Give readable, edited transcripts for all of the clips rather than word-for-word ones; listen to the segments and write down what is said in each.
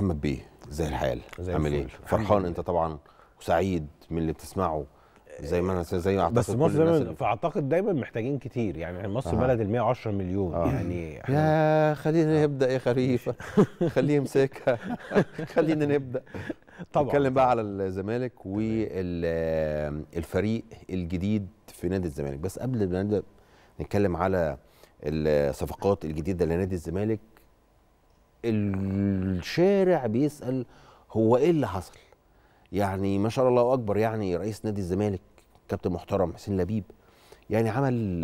محمد بيه، زي الحال، عامل ايه؟ فرحان انت طبعا وسعيد من اللي بتسمعه زي ما انا، زي ما اعتقد بس مصر زي ما فاعتقد دايما محتاجين كتير يعني. مصر بلد ال 110 مليون يعني يا خلينا نبدا يا خريفه خليه يمسكها خلينا نبدا طبعا. نتكلم بقى على الزمالك والفريق الجديد في نادي الزمالك، بس قبل ما نبدا نتكلم على الصفقات الجديده لنادي الزمالك، الشارع بيسال هو ايه اللي حصل؟ يعني ما شاء الله اكبر، يعني رئيس نادي الزمالك كابتن محترم حسين لبيب يعني عمل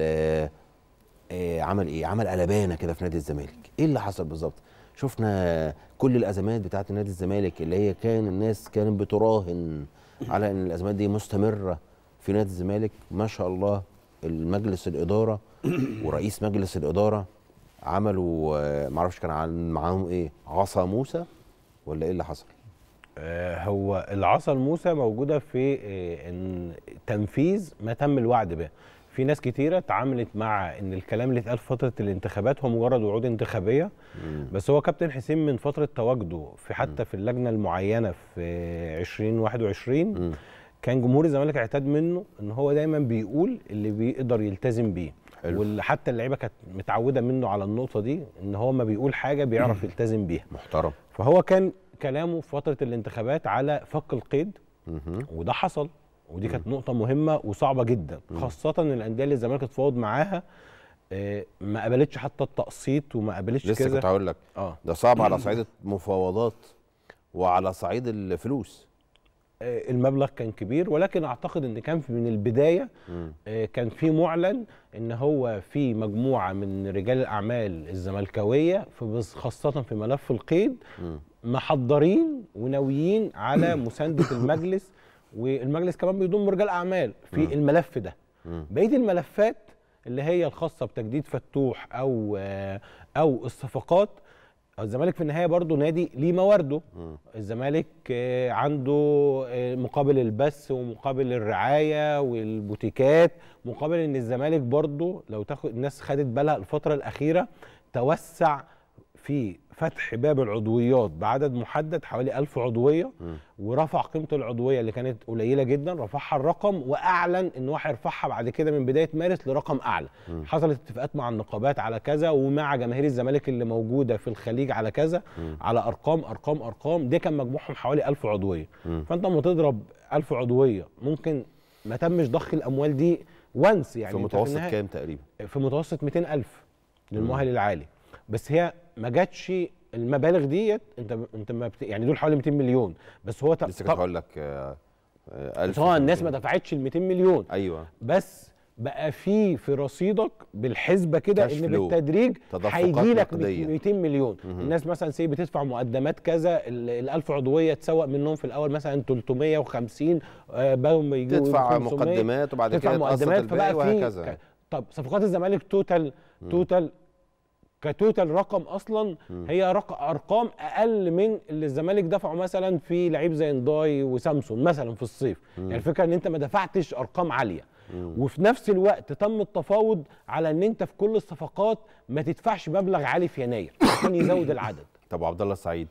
ايه؟ عمل قلبانه كده في نادي الزمالك. ايه اللي حصل بالظبط؟ شفنا كل الازمات بتاعه نادي الزمالك اللي هي كان الناس كانت بتراهن على ان الازمات دي مستمره في نادي الزمالك. ما شاء الله المجلس الاداره ورئيس مجلس الاداره عملوا ما اعرفش كان معاهم ايه، عصا موسى ولا ايه اللي حصل؟ هو العصا الموسى موجوده في ان تنفيذ ما تم الوعد به. في ناس كتيره اتعاملت مع ان الكلام اللي اتقال في فتره الانتخابات هو مجرد وعود انتخابيه، بس هو كابتن حسين من فتره تواجده في حتى في اللجنه المعينه في 2021 كان جمهور الزمالك اعتاد منه ان هو دايما بيقول اللي بيقدر يلتزم بيه، وحتى اللعيبه كانت متعوده منه على النقطه دي ان هو ما بيقول حاجه بيعرف يلتزم بيها. محترم. فهو كان كلامه في فتره الانتخابات على فك القيد وده حصل، ودي كانت نقطه مهمه وصعبه جدا، خاصه الانديه اللي الزمالك اتفاوض معاها ما قبلتش حتى التقسيط وما قبلتش كده. لسه كنت هقول لك ده صعب على صعيد المفاوضات وعلى صعيد الفلوس. المبلغ كان كبير، ولكن اعتقد ان كان من البدايه كان في معلن ان هو في مجموعه من رجال الاعمال الزملكاويه خاصه في ملف القيد محضرين وناويين على مسانده المجلس، والمجلس كمان بيضم رجال اعمال في الملف ده. بقيه الملفات اللي هي الخاصه بتجديد فتوح او الصفقات، الزمالك في النهايه برضه نادي ليه موارده. الزمالك عنده مقابل البث ومقابل الرعايه والبوتيكات، مقابل ان الزمالك برضه لو تاخد الناس خدت بالها الفتره الاخيره توسع في فتح باب العضويات بعدد محدد حوالي 1000 عضويه، ورفع قيمه العضويه اللي كانت قليله جدا رفعها الرقم، واعلن ان هو هيرفعها بعد كده من بدايه مارس لرقم اعلى. حصلت اتفاقات مع النقابات على كذا، ومع جماهير الزمالك اللي موجوده في الخليج على كذا، على ارقام. دي كان مجموعهم حوالي 1000 عضويه. فانت لما تضرب 1000 عضويه ممكن ما تمش ضخ الاموال دي وانس، يعني في متوسط كام تقريبا؟ في متوسط 200000 للمؤهل العالي، بس هي ما جاتش المبالغ ديت. انت ما يعني دول حوالي 200 مليون بس. هو لسه كنت هقول لك طبعا الناس ما دفعتش ال 200 مليون. ايوه، بس بقى في رصيدك بالحسبه كده ان بالتدريج هيجي لك 200 مليون. الناس مثلا سي بتدفع مقدمات كذا، ال 1000 عضويه تسوق منهم في الاول مثلا 350 بقوا يجوا تدفع مقدمات، وبعد كده مقدمات فبقى وهكذا. طب صفقات الزمالك توتال رقم اصلا هي ارقام اقل من اللي الزمالك دفعه مثلا في لعيب زي نداي وسامسون مثلا في الصيف. يعني الفكره ان انت ما دفعتش ارقام عاليه، وفي نفس الوقت تم التفاوض على ان انت في كل الصفقات ما تدفعش مبلغ عالي في يناير عشان يزود العدد. طب عبد الله سعيد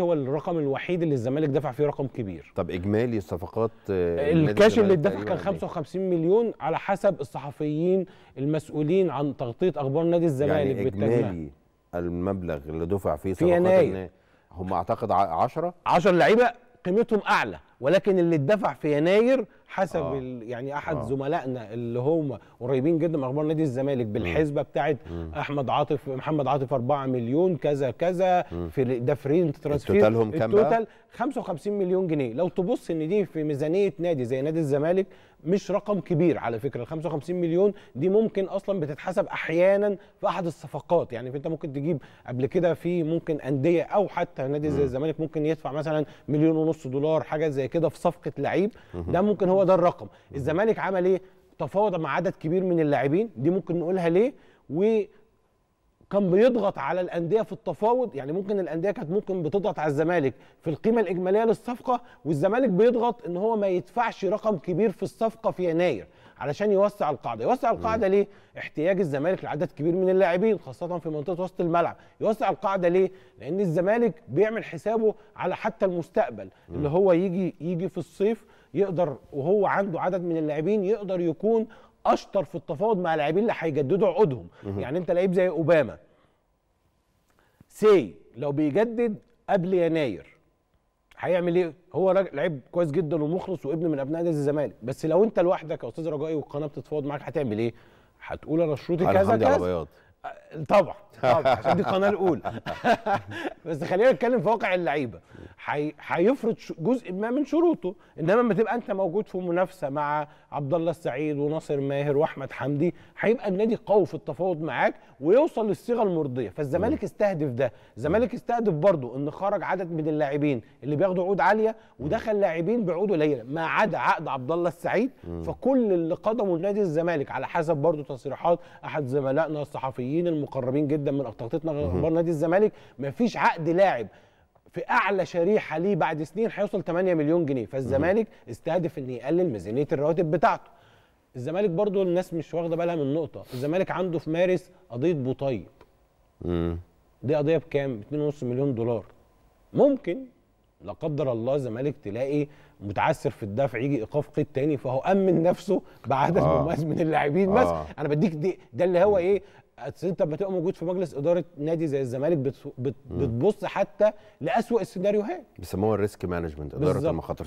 هو الرقم الوحيد اللي الزمالك دفع فيه رقم كبير. طب اجمالي الصفقات الكاش اللي اتدفع كان 55 مليون على حسب الصحفيين المسؤولين عن تغطيه اخبار نادي الزمالك. يعني اجمالي المبلغ اللي دفع فيه صفقات في يناير هم اعتقد 10 لعيبه قيمتهم اعلى، ولكن اللي اتدفع في يناير حسب يعني احد زملائنا اللي هم قريبين جدا من اخبار نادي الزمالك بالحسبه بتاعت محمد عاطف 4 مليون كذا كذا في ده فري ترانسفير. توتالهم كام بقى؟ التوتال 55 مليون جنيه. لو تبص ان دي في ميزانيه نادي زي نادي الزمالك مش رقم كبير على فكره. ال 55 مليون دي ممكن اصلا بتتحسب احيانا في احد الصفقات، يعني انت ممكن تجيب قبل كده في ممكن انديه او حتى نادي زي الزمالك ممكن يدفع مثلا $1.5 مليون حاجه زي كده في صفقه لعيب. ده ممكن هو ده الرقم. الزمالك عمل ايه؟ تفاوض مع عدد كبير من اللاعبين، دي ممكن نقولها ليه، وكان بيضغط على الانديه في التفاوض. يعني ممكن الانديه كانت ممكن بتضغط على الزمالك في القيمه الاجماليه للصفقه، والزمالك بيضغط ان هو ما يدفعش رقم كبير في الصفقه في يناير. علشان يوسع القاعده، يوسع القاعده ليه؟ احتياج الزمالك لعدد كبير من اللاعبين خاصه في منطقه وسط الملعب، يوسع القاعده ليه؟ لان الزمالك بيعمل حسابه على حتى المستقبل اللي هو يجي في الصيف يقدر وهو عنده عدد من اللاعبين يقدر يكون اشطر في التفاوض مع اللاعبين اللي هيجددوا عقودهم، يعني انت لعيب زي أوباما سي لو بيجدد قبل يناير هيعمل ايه؟ هو لعيب كويس جدا ومخلص وابن من ابناء نادي الزمالك، بس لو انت لوحدك يا استاذ رجائي والقناه بتتفاوض معاك هتعمل ايه؟ هتقول انا شروطي كذا كذا طبعا طبعا عشان دي القناه الاولى بس خلينا نتكلم في واقع اللعيبه، هيفرض جزء ما من شروطه، انما لما تبقى انت موجود في منافسه مع عبد الله السعيد وناصر ماهر واحمد حمدي هيبقى النادي قوي في التفاوض معاك ويوصل للصيغه المرضيه، فالزمالك استهدف ده، الزمالك استهدف برضه ان خرج عدد من اللاعبين اللي بياخدوا عقود عاليه ودخل لاعبين بعقود قليله ما عدا عقد عبد الله السعيد، فكل اللي قدموا لنادي الزمالك على حسب برضه تصريحات احد زملائنا الصحفيين المقربين جدا من تغطيتنا لاخبار نادي الزمالك، مفيش عقد لاعب في اعلى شريحه ليه بعد سنين هيوصل 8 مليون جنيه، فالزمالك استهدف ان يقلل ميزانيه الرواتب بتاعته. الزمالك برضو الناس مش واخده بالها من نقطه، الزمالك عنده في مارس قضيه بوطيب. دي قضيه بكام؟ 2.5 مليون دولار. ممكن لا قدر الله الزمالك تلاقي متعسر في الدفع يجي ايقاف قيد تاني فهو امن نفسه بعدد مميز من اللاعبين مثلا، انا بديك ده اللي هو ايه؟ انت لما تبقى موجود في مجلس اداره نادي زي الزمالك بتبص حتى لاسوأ السيناريوهات، بيسموها الريسك مانجمنت، اداره المخاطر.